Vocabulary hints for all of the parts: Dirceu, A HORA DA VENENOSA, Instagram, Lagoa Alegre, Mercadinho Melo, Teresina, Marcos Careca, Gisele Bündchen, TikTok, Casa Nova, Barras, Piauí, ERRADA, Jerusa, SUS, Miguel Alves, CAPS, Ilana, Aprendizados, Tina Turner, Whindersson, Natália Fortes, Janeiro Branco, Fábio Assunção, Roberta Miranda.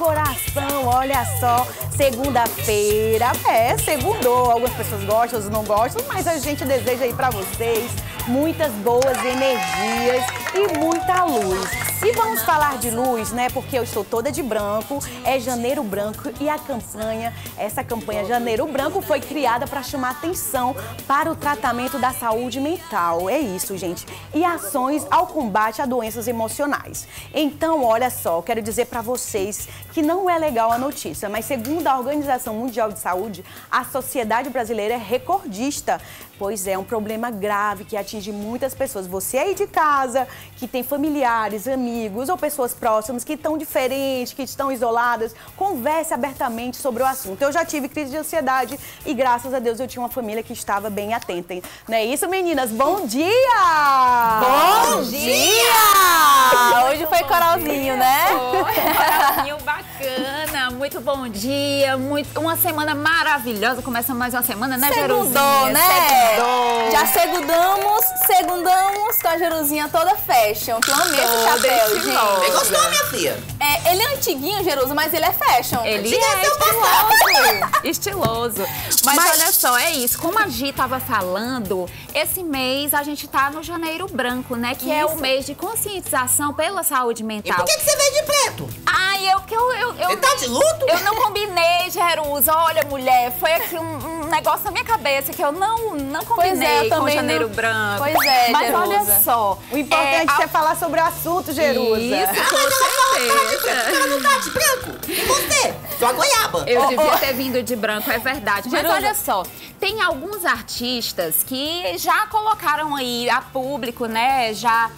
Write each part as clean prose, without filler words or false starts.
coração, olha só, segunda-feira, segundou, algumas pessoas gostam, outras não gostam, mas a gente deseja aí pra vocês muitas boas energias e muita luz. E vamos falar de luz, né, porque eu estou toda de branco, é Janeiro Branco e a campanha, essa campanha Janeiro Branco foi criada para chamar atenção para o tratamento da saúde mental, é isso, gente, e ações ao combate a doenças emocionais. Então, olha só, quero dizer para vocês que não é legal a notícia, mas segundo a Organização Mundial de Saúde, a sociedade brasileira é recordista, pois é um problema grave que atinge muitas pessoas. Você aí de casa, que tem familiares, amigos ou pessoas próximas que estão diferentes, que estão isoladas, converse abertamente sobre o assunto. Eu já tive crise de ansiedade e, graças a Deus, eu tinha uma família que estava bem atenta. Não é isso, meninas? Bom dia! Bom dia! Hoje foi coralzinho, né? Coralzinho bacana, muito bom dia, uma semana maravilhosa. Começa mais uma semana, né, Jeruzinha? Segundou, né? Já segundamos com a Jeruzinha toda fashion, que eu amei esse chapéu, gente. Você gostou, minha filha? É, ele é antiguinho, Jeruso, mas ele é fashion. Ele é estiloso. Estiloso. Mas olha só, é isso. Como a Gi tava falando, esse mês a gente tá no Janeiro Branco, né? Que é o mês de conscientização pela saúde mental. E por que você veio de preto? Ai, eu tá de luto? Eu não combinei, Jeruso. Olha, mulher, foi aqui um negócio na minha cabeça que eu não combinei com Janeiro Branco. Pois é, mas Jerusa, olha só, o importante é falar sobre o assunto, Jerusa. Isso, ela não tá de branco? E você? Sua goiaba. Eu devia ter vindo de branco, é verdade. Mas Jerusa, olha só, tem alguns artistas que já colocaram aí a público, né, já...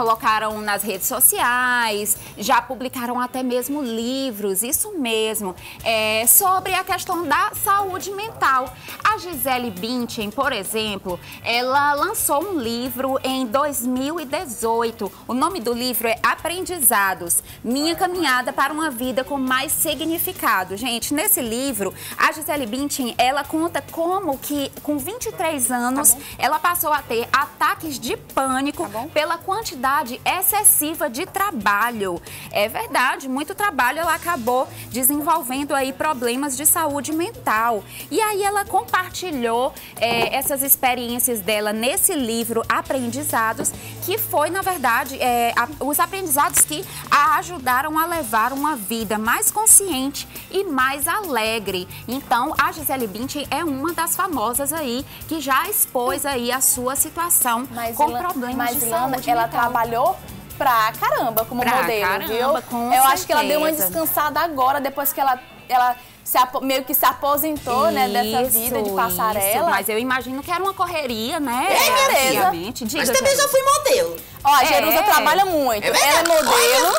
colocaram nas redes sociais, já publicaram até mesmo livros, isso mesmo, sobre a questão da saúde mental. A Gisele Bündchen, por exemplo, ela lançou um livro em 2018. O nome do livro é Aprendizados, Minha Caminhada para uma Vida com Mais Significado. Gente, nesse livro, a Gisele Bündchen, ela conta como que com 23 anos, ela passou a ter ataques de pânico pela quantidade excessiva de trabalho. É verdade, muito trabalho, ela acabou desenvolvendo aí problemas de saúde mental. E aí ela compartilhou essas experiências dela nesse livro Aprendizados, que foi, na verdade, os aprendizados que a ajudaram a levar uma vida mais consciente e mais alegre. Então, a Gisele Bündchen é uma das famosas aí que já expôs aí a sua situação com problemas de saúde. Ela trabalhou pra caramba como modelo, viu? Eu acho que ela deu uma descansada agora, depois que ela meio que se aposentou, né, dessa vida de passarela. Mas eu imagino que era uma correria, né? Realmente. Mas também já fui modelo. Ó, a Jerusa trabalha muito. Ela é modelo.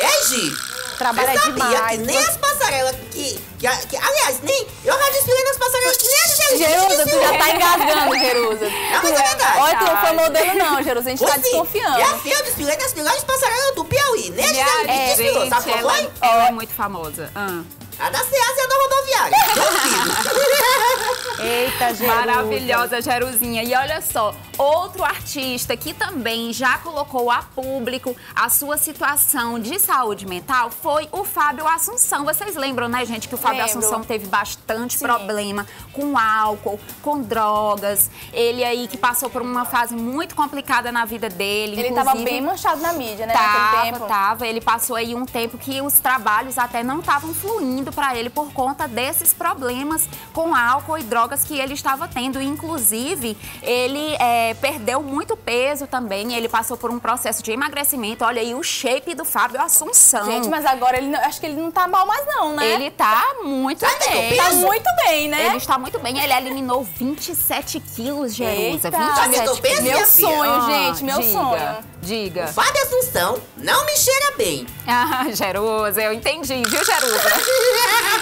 Trabalha demais. Nem as passarelas que aliás, nem eu já desfilei nas passarelas que nem a Jerusa. Jerusa, tu já tá engasgando, Jerusa. Não, mas é verdade. Olha, tu não foi modelo não, Jerusa, a gente tá desconfiando. Eu desfilei nas milhares de passarelas do Piauí, nem a Jerusa desfilou, sabe qual foi? Ela é muito famosa. A da Ceasa é da rodoviária. Eita, Jerusa. Maravilhosa, Jeruzinha. E olha só, outro artista que também já colocou a público a sua situação de saúde mental foi o Fábio Assunção. Vocês lembram, né, gente, que o Fábio Assunção teve bastante problema com álcool, com drogas. Ele aí que passou por uma fase muito complicada na vida dele. Ele tava bem manchado na mídia, né, naquele tempo. Tava. Ele passou aí um tempo que os trabalhos até não estavam fluindo para ele por conta desses problemas com álcool e drogas que ele estava tendo. Inclusive, ele perdeu muito peso também, ele passou por um processo de emagrecimento. Olha aí o shape do Fábio Assunção. Gente, mas agora ele acho que ele não tá mal mais não, né? Ele tá muito bem. Tá muito bem, né? Ele está muito bem. Ele eliminou 27 quilos, Jerusa. 27 quilos. Meu sonho, gente, meu sonho. Diga. O Fábio Assunção não me cheira bem. Ah, Jerusa, eu entendi, viu, Jerusa?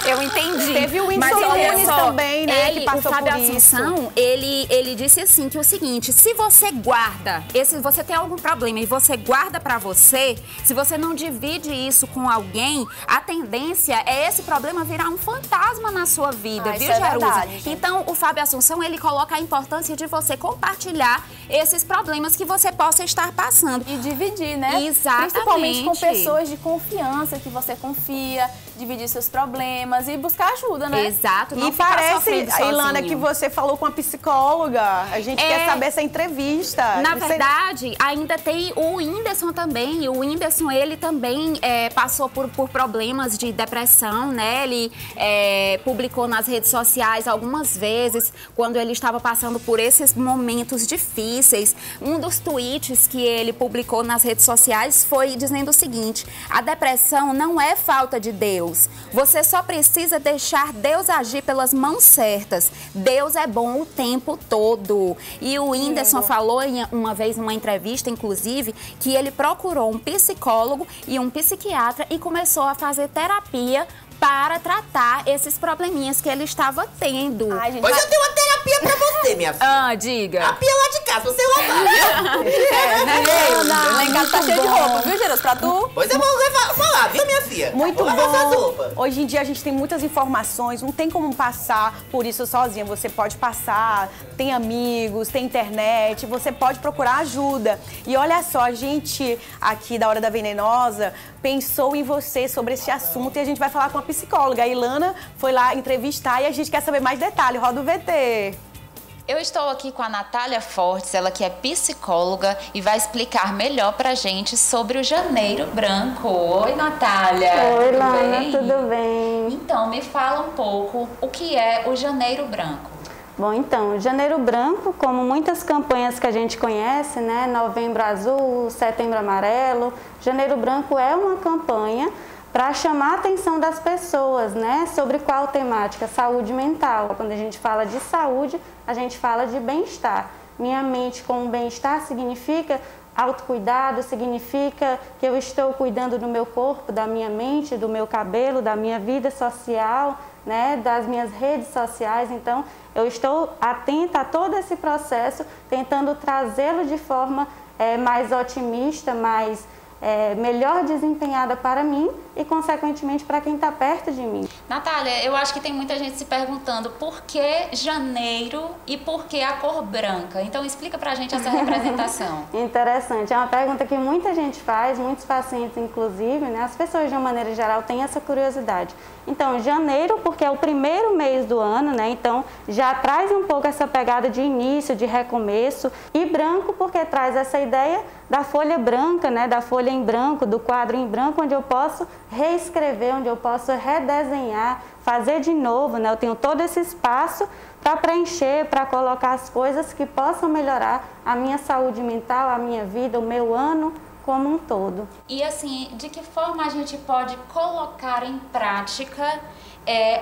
Eu entendi. Teve o Whindersson também, né? Ele, que passou o Fábio Assunção, ele disse assim, que é o seguinte, se você guarda, se você tem algum problema e você guarda pra você, se você não divide isso com alguém, a tendência é esse problema virar um fantasma na sua vida, viu, Jerusa? É verdade, então, o Fábio Assunção, ele coloca a importância de você compartilhar esses problemas que você possa estar passando. E dividir, né? Exatamente. Principalmente com pessoas de confiança, que você confia, dividir seus problemas e buscar ajuda, né? Exato. Não e parece, Ilana, que você falou com a psicóloga. A gente quer saber essa entrevista. Na verdade, ainda tem o Whindersson também. O Whindersson, ele também passou por problemas de depressão, né? Ele publicou nas redes sociais algumas vezes, quando ele estava passando por esses momentos difíceis. Um dos tweets que ele publicou nas redes sociais foi dizendo o seguinte: a depressão não é falta de Deus. Você só precisa deixar Deus agir pelas mãos certas. Deus é bom o tempo todo. E o Whindersson falou em uma vez, numa entrevista, inclusive, que ele procurou um psicólogo e um psiquiatra e começou a fazer terapia para tratar esses probleminhas que ele estava tendo. Ai, gente, pois eu tenho uma terapia pra você, minha filha. Ah, diga. A pia lá de casa, você roubar, viu? Lá em casa tá cheio de roupa, viu, Geras? Pra tu? Pois eu vou levar, falar, viu, minha filha? Muito bom. Hoje em dia a gente tem muitas informações, não tem como passar por isso sozinha. Você pode passar, tem amigos, tem internet, você pode procurar ajuda. E olha só, a gente aqui da Hora da Venenosa pensou em você sobre esse assunto e a gente vai falar com a psicóloga. A Ilana foi lá entrevistar e a gente quer saber mais detalhes. Roda o VT. Eu estou aqui com a Natália Fortes, ela que é psicóloga e vai explicar melhor pra gente sobre o Janeiro Branco. Oi, Natália. Oi, Ilana, tudo bem? Então, me fala um pouco o que é o Janeiro Branco. Bom, então, o Janeiro Branco, como muitas campanhas que a gente conhece, né, Novembro Azul, Setembro Amarelo, Janeiro Branco é uma campanha para chamar a atenção das pessoas, né, sobre qual temática? Saúde mental. Quando a gente fala de saúde, a gente fala de bem-estar. Minha mente com bem-estar significa autocuidado, significa que eu estou cuidando do meu corpo, da minha mente, do meu cabelo, da minha vida social, né, das minhas redes sociais. Então, eu estou atenta a todo esse processo, tentando trazê-lo de forma mais otimista, mais melhor desempenhada para mim e, consequentemente, para quem está perto de mim. Natália, eu acho que tem muita gente se perguntando por que janeiro e por que a cor branca. Então, explica para a gente essa representação. Interessante. É uma pergunta que muita gente faz, muitos pacientes, inclusive, né? As pessoas, de uma maneira geral, têm essa curiosidade. Então, janeiro, porque é o primeiro mês do ano, né? Então, já traz um pouco essa pegada de início, de recomeço. E branco, porque traz essa ideia da folha branca, né? Da folha em branco, do quadro em branco, onde eu posso reescrever, onde eu posso redesenhar, fazer de novo, né? Eu tenho todo esse espaço para preencher, para colocar as coisas que possam melhorar a minha saúde mental, a minha vida, o meu ano como um todo. E assim, de que forma a gente pode colocar em prática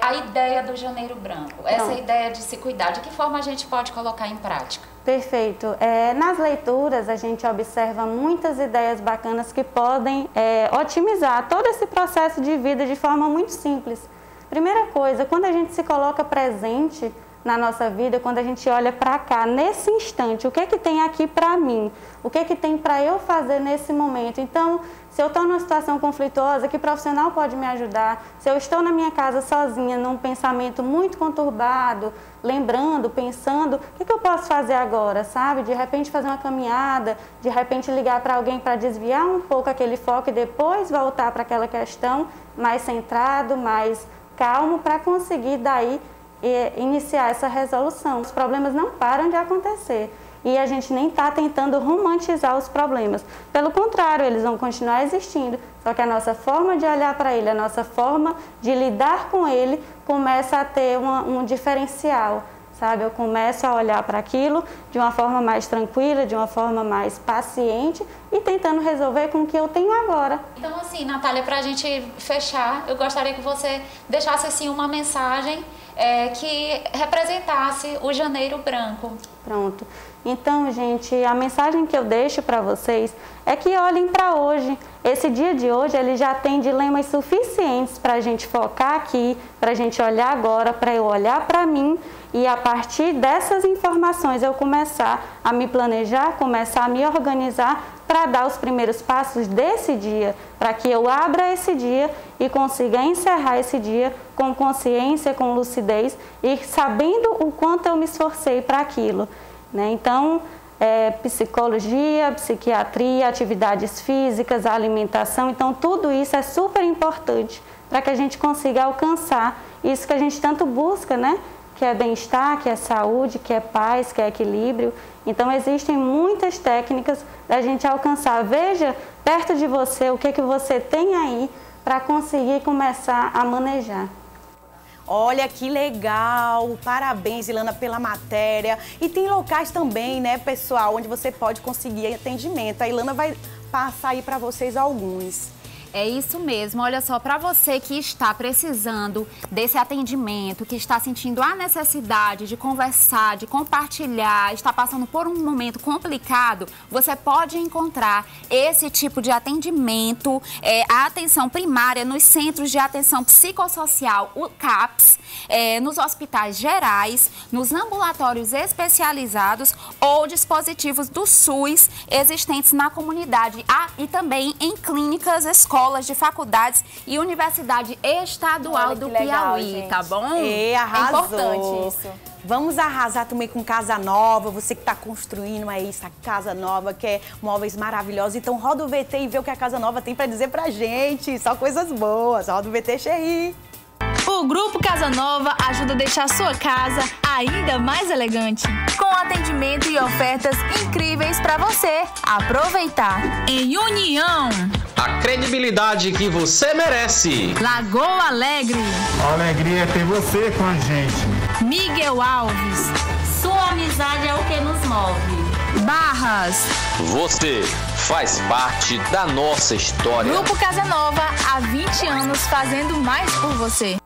a ideia do Janeiro Branco? Essa ideia de se cuidar, de que forma a gente pode colocar em prática? Perfeito. Nas leituras a gente observa muitas ideias bacanas que podem otimizar todo esse processo de vida de forma muito simples. Primeira coisa, quando a gente se coloca presente na nossa vida, quando a gente olha para cá, nesse instante, o que é que tem aqui para mim? O que é que tem para eu fazer nesse momento? Então, se eu estou numa situação conflituosa, que profissional pode me ajudar? Se eu estou na minha casa sozinha, num pensamento muito conturbado, lembrando, pensando, o que é que eu posso fazer agora, sabe? De repente fazer uma caminhada, de repente ligar para alguém para desviar um pouco aquele foco e depois voltar para aquela questão mais centrado, mais calmo, para conseguir daí iniciar essa resolução. Os problemas não param de acontecer e a gente nem está tentando romantizar os problemas. Pelo contrário, eles vão continuar existindo, só que a nossa forma de olhar para ele, a nossa forma de lidar com ele começa a ter um diferencial, sabe? Eu começo a olhar para aquilo de uma forma mais tranquila, de uma forma mais paciente e tentando resolver com o que eu tenho agora. Então assim, Natália, para a gente fechar, eu gostaria que você deixasse assim uma mensagem que representasse o Janeiro Branco. Pronto. Então, gente, a mensagem que eu deixo para vocês é que olhem para hoje. Esse dia de hoje, ele já tem dilemas suficientes para a gente focar aqui, para a gente olhar agora, para eu olhar para mim e a partir dessas informações eu começar a me planejar, começar a me organizar para dar os primeiros passos desse dia, para que eu abra esse dia e consiga encerrar esse dia com consciência, com lucidez e sabendo o quanto eu me esforcei para aquilo, né? Então, psicologia, psiquiatria, atividades físicas, alimentação, então tudo isso é super importante para que a gente consiga alcançar isso que a gente tanto busca, né? Que é bem-estar, que é saúde, que é paz, que é equilíbrio. Então, existem muitas técnicas da gente alcançar. Veja perto de você o que você tem aí para conseguir começar a manejar. Olha que legal, parabéns, Ilana, pela matéria. E tem locais também, né, pessoal, onde você pode conseguir atendimento. A Ilana vai passar aí para vocês alguns. É isso mesmo, olha só, para você que está precisando desse atendimento, que está sentindo a necessidade de conversar, de compartilhar, está passando por um momento complicado, você pode encontrar esse tipo de atendimento, a atenção primária nos centros de atenção psicossocial, o CAPS, nos hospitais gerais, nos ambulatórios especializados ou dispositivos do SUS existentes na comunidade, e também em clínicas, escolas, de faculdades e universidade estadual do Piauí, legal, tá bom? E arrasou. É importante isso. Vamos arrasar também com Casa Nova, você que está construindo aí essa Casa Nova, que é móveis maravilhosos. Então roda o VT e vê o que a Casa Nova tem para dizer pra gente. Só coisas boas. Roda o VT, Xerri. O Grupo Casa Nova ajuda a deixar sua casa ainda mais elegante, com atendimento e ofertas incríveis para você aproveitar. Em União, a credibilidade que você merece. Lagoa Alegre, a alegria é ter você com a gente. Miguel Alves, sua amizade é o que nos move. Barras, você faz parte da nossa história. Grupo Casa Nova, há 20 anos fazendo mais por você.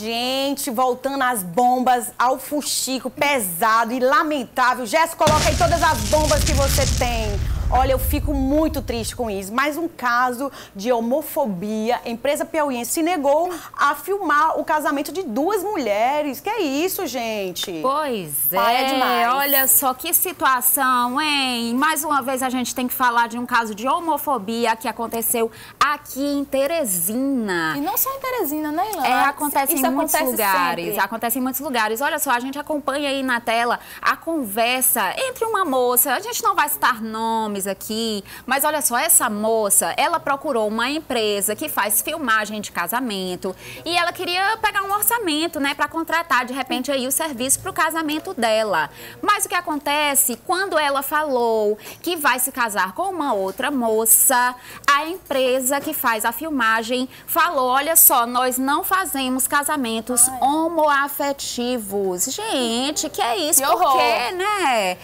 Gente, voltando às bombas, ao fuxico pesado e lamentável. Jess, coloca aí todas as bombas que você tem. Olha, eu fico muito triste com isso. Mais um caso de homofobia. A empresa piauiense se negou a filmar o casamento de duas mulheres. Que é isso, gente? Pois é. Para demais. Olha só que situação, hein? Mais uma vez a gente tem que falar de um caso de homofobia que aconteceu aqui em Teresina. E não só em Teresina, né, Ilana? É, acontece isso em muitos lugares. Sempre. Acontece em muitos lugares. Olha só, a gente acompanha aí na tela a conversa entre uma moça. A gente não vai citar nomes aqui, mas olha só, essa moça, ela procurou uma empresa que faz filmagem de casamento e ela queria pegar um orçamento, né, para contratar de repente aí o serviço para o casamento dela. Mas o que acontece, quando ela falou que vai se casar com uma outra moça, a empresa que faz a filmagem falou, olha só, nós não fazemos casamentos homoafetivos. Gente, que é isso? Por quê, né?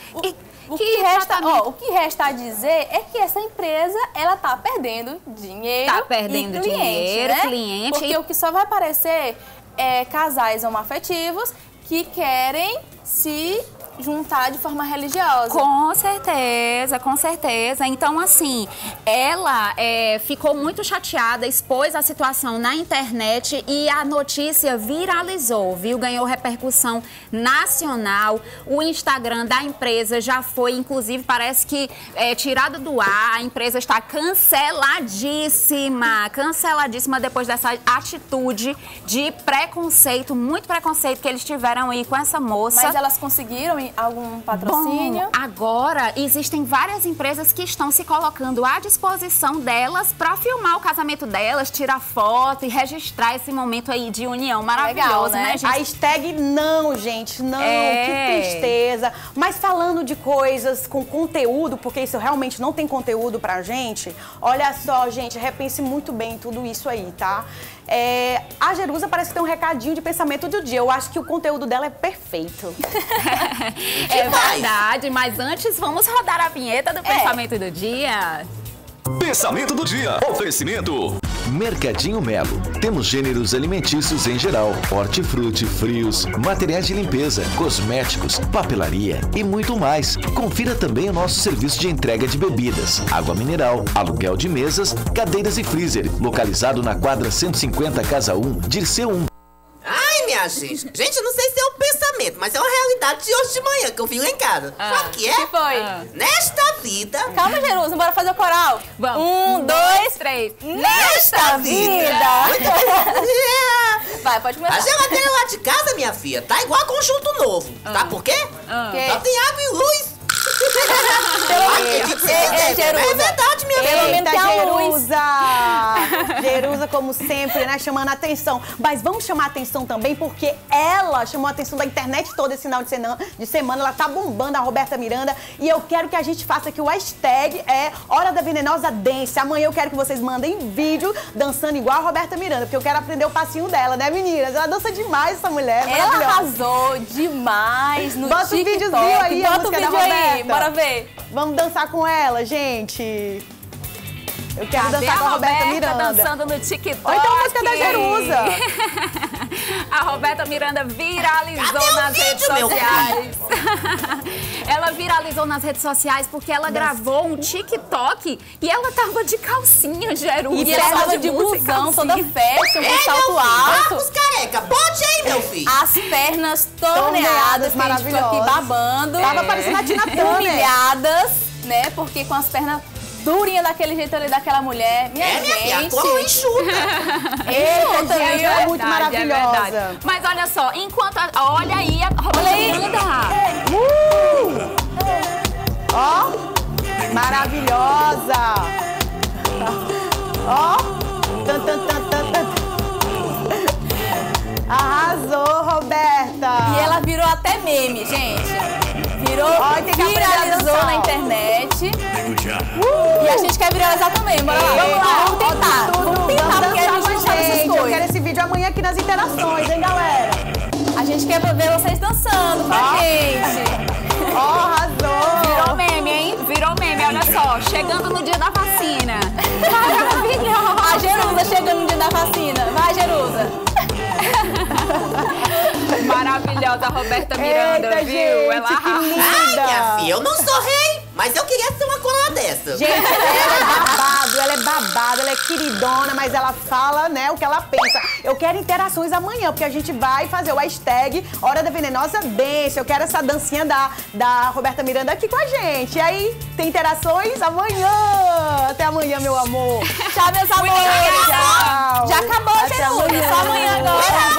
O que resta a dizer é que essa empresa, ela tá perdendo dinheiro. Tá perdendo dinheiro, né? Cliente. Porque o que só vai aparecer é casais homoafetivos que querem se juntar de forma religiosa. Com certeza, com certeza. Então, assim, ela ficou muito chateada, expôs a situação na internet e a notícia viralizou, viu? Ganhou repercussão nacional. O Instagram da empresa já foi, inclusive, parece que tirado do ar. A empresa está canceladíssima. Canceladíssima depois dessa atitude de preconceito, muito preconceito que eles tiveram aí com essa moça. Mas elas conseguiram algum patrocínio? Bom, agora existem várias empresas que estão se colocando à disposição delas para filmar o casamento delas, tirar foto e registrar esse momento aí de união maravilhoso, legal, né, gente? Hashtag não, gente, não, que tristeza. Mas falando de coisas com conteúdo, porque isso realmente não tem conteúdo pra gente, olha só, gente, repense muito bem tudo isso aí, tá? A Jerusa parece que tem um recadinho de pensamento do dia. Eu acho que o conteúdo dela é perfeito. É verdade, mas antes vamos rodar a vinheta do pensamento do dia. Pensamento do dia, oferecimento Mercadinho Melo. Temos gêneros alimentícios em geral, hortifruti, frios, materiais de limpeza, cosméticos, papelaria e muito mais. Confira também o nosso serviço de entrega de bebidas, água mineral, aluguel de mesas, cadeiras e freezer, localizado na quadra 150, Casa 1, Dirceu 1. Ai, minha gente, não sei se é um pensamento, mas é uma realidade de hoje de manhã que eu vim lá em casa. Sabe o que é? Que foi? Nesta vida... Calma, Jerusa, bora fazer o coral. Vamos. Um, dois, três. Nesta vida. Vai, pode começar. A geladeira lá de casa, minha filha, tá igual a conjunto novo. Sabe por quê? Só tem água e luz. É verdade, minha filha. Pelo menos tem a luz. Jerusa, como sempre, né, chamando a atenção. Mas vamos chamar a atenção também, porque ela chamou a atenção da internet toda esse final de semana. Ela tá bombando, a Roberta Miranda. E eu quero que a gente faça aqui o hashtag Hora da Venenosa Dance. Amanhã eu quero que vocês mandem vídeo dançando igual a Roberta Miranda, porque eu quero aprender o passinho dela, né, meninas? Ela dança demais, essa mulher. Ela arrasou demais no TikTok. Bota um videozinho aí, bota o vídeo aí, bora ver. Vamos dançar com ela, gente. Eu quero dançar com a Roberta Miranda. Dançando no TikTok. Ou então a música da Jerusa. A Roberta Miranda viralizou nas redes sociais. Ela viralizou nas redes sociais porque ela gravou um TikTok e ela tava de calcinha, Jerusa. E ela tava de blusão, toda festa, com salto alto. Marcos Careca, bote aí, meu filho. As pernas torneadas, maravilhosas. Aqui babando. Tava parecendo a Tina Turner. Humilhadas, né? Porque com as pernas durinha daquele jeito ali daquela mulher. Minha gente, como enxuta. Enxuta, é muito maravilhosa. É, mas olha só, enquanto... Olha aí a Roberta. Ó, maravilhosa. Ó. Arrasou, Roberta. E ela virou até meme, gente. Viralizou na internet. E a gente quer viralizar também, bora lá. Vamos tentar, porque a gente sabe essas coisas. Eu quero esse vídeo amanhã aqui nas interações, hein, galera? A gente quer ver vocês dançando com a gente. Ó, arrasou. Virou meme, hein? Virou meme, olha só. Chegando no dia da vacina. Maravilhosa. A Jerusa chegando no dia da vacina. Vai, Jerusa. Maravilhosa Roberta Miranda. Eita, viu? Gente, ela arrasa. Ai, minha filha, eu não sou rei, mas eu queria ser uma coluna dessa. Gente, ela é babado, ela é queridona, mas ela fala, né, o que ela pensa. Eu quero interações amanhã, porque a gente vai fazer o hashtag Hora da Venenosa Dance. Eu quero essa dancinha da Roberta Miranda aqui com a gente. E aí, tem interações amanhã. Até amanhã, meu amor. Tchau, meus amores. Tchau. Já acabou, Jerusa. Só amanhã agora.